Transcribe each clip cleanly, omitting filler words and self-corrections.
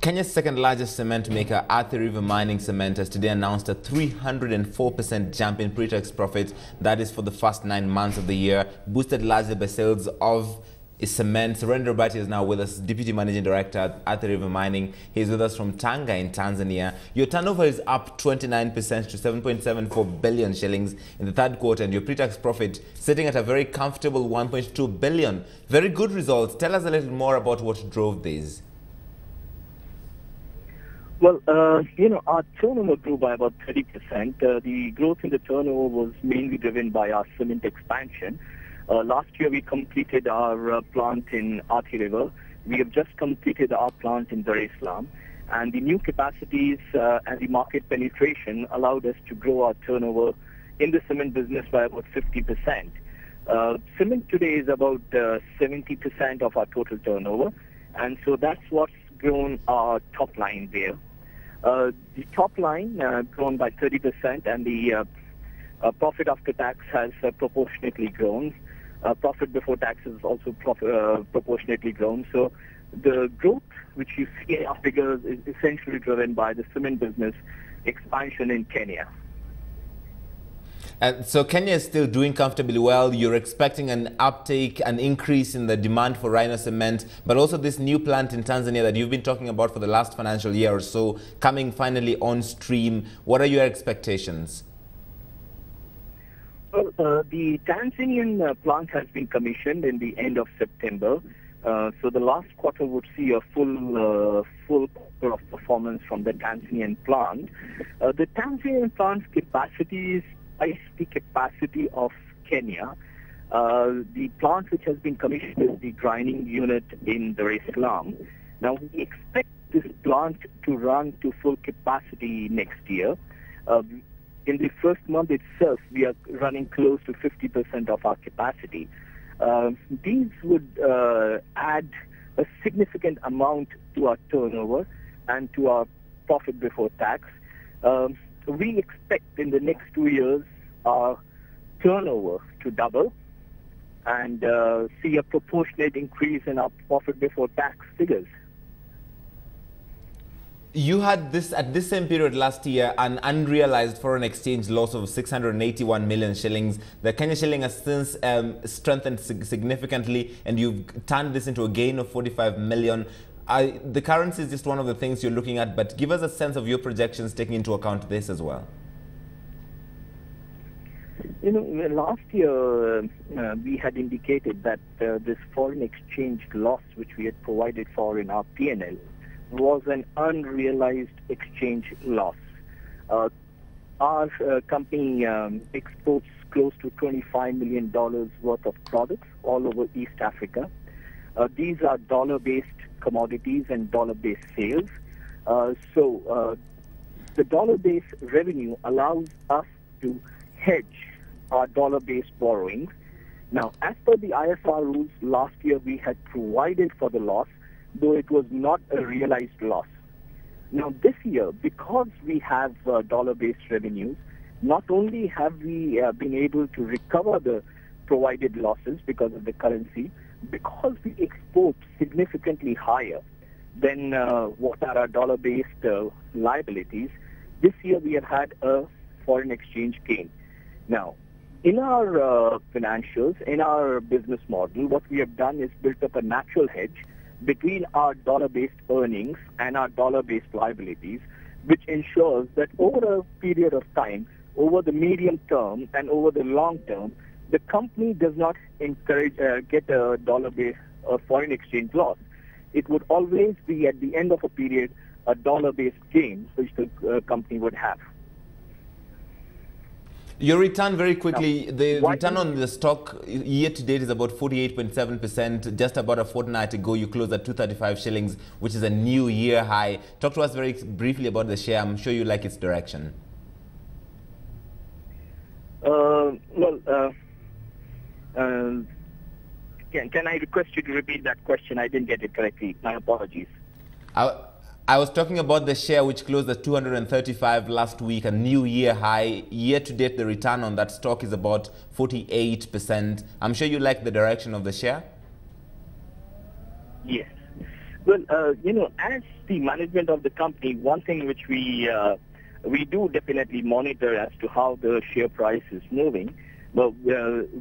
Kenya's second largest cement maker, Athi River Mining Cement, has today announced a 304% jump in pre-tax profits. That is for the first 9 months of the year, boosted largely by sales of cement. Surendra Bhati is now with us, Deputy Managing Director at Athi River Mining. He's with us from Tanga in Tanzania. Your turnover is up 29% to 7.74 billion shillings in the third quarter, and your pre-tax profit sitting at a very comfortable 1.2 billion. Very good results. Tell us a little more about what drove these. Well, our turnover grew by about 30%. The growth in the turnover was mainly driven by our cement expansion. Last year, we completed our plant in Athi River. We have just completed our plant in Dar es Salaam. And the new capacities and the market penetration allowed us to grow our turnover in the cement business by about 50%. Cement today is about 70% of our total turnover. And so that's what's grown our top line there. The top line grown by 30%, and the profit after tax has proportionately grown. Profit before tax is also proportionately grown. So the growth which you see in our figures is essentially driven by the cement business expansion in Kenya. And so Kenya is still doing comfortably well. You're expecting an uptake, an increase in the demand for rhino cement, but also this new plant in Tanzania that you've been talking about for the last financial year or so, coming finally on stream. What are your expectations? Well, the Tanzanian plant has been commissioned in the end of September. So the last quarter would see a full quarter of performance from the Tanzanian plant. The Tanzanian plant's capacity is twice the capacity of Kenya. The plant which has been commissioned is the grinding unit in Dar es Salaam. Now, we expect this plant to run to full capacity next year. In the first month itself, we are running close to 50% of our capacity. These would add a significant amount to our turnover and to our profit before tax. We expect in the next 2 years our turnover to double and see a proportionate increase in our profit before tax figures. You had this at this same period last year an unrealized foreign exchange loss of 681 million shillings. The Kenya shilling has since strengthened significantly, and you've turned this into a gain of 45 million. The currency is just one of the things you're looking at, but give us a sense of your projections taking into account this as well. You know, last year we had indicated that this foreign exchange loss which we had provided for in our P&L was an unrealized exchange loss. Our company exports close to $25 million worth of products all over East Africa. These are dollar-based commodities and dollar-based sales. So the dollar-based revenue allows us to hedge our dollar-based borrowings. Now, as per the IFR rules, last year we had provided for the loss, though it was not a realized loss. Now, this year, because we have dollar-based revenues, not only have we been able to recover the provided losses because of the currency, because we export significantly higher than what are our dollar-based liabilities, this year we have had a foreign exchange gain. Now, in our financials, in our business model, what we have done is built up a natural hedge between our dollar-based earnings and our dollar-based liabilities, which ensures that over a period of time, over the medium term and over the long term, the company does not get a dollar-based foreign exchange loss. It would always be, at the end of a period, a dollar-based gain which the company would have. Your return, very quickly, now, the return on the stock year-to-date is about 48.7%. Just about a fortnight ago, you closed at 235 shillings, which is a new year high. Talk to us very briefly about the share. I'm sure you like its direction. Can I request you to repeat that question? I didn't get it correctly. My apologies. I was talking about the share which closed at 235 last week, a new year high. Year to date, the return on that stock is about 48%. I'm sure you like the direction of the share. Yes. Well, as the management of the company, one thing which we do definitely monitor as to how the share price is moving. Well,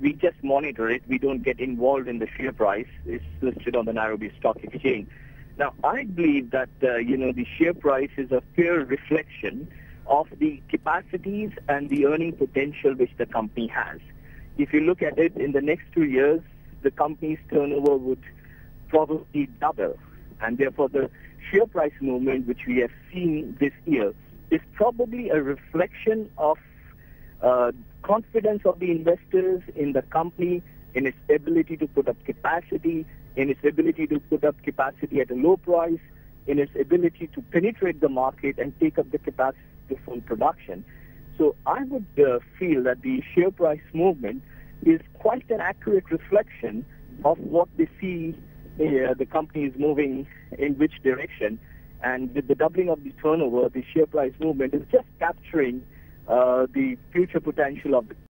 we just monitor it. We don't get involved in the share price. It's listed on the Nairobi Stock Exchange. Now, I believe that, the share price is a fair reflection of the capacities and the earning potential which the company has. If you look at it, in the next 2 years, the company's turnover would probably double. And therefore, the share price movement which we have seen this year is probably a reflection of confidence of the investors in the company, in its ability to put up capacity, in its ability to put up capacity at a low price, in its ability to penetrate the market and take up the capacity to full production. So I would feel that the share price movement is quite an accurate reflection of what they see the company is moving in which direction. And with the doubling of the turnover, the share price movement is just capturing the future potential of the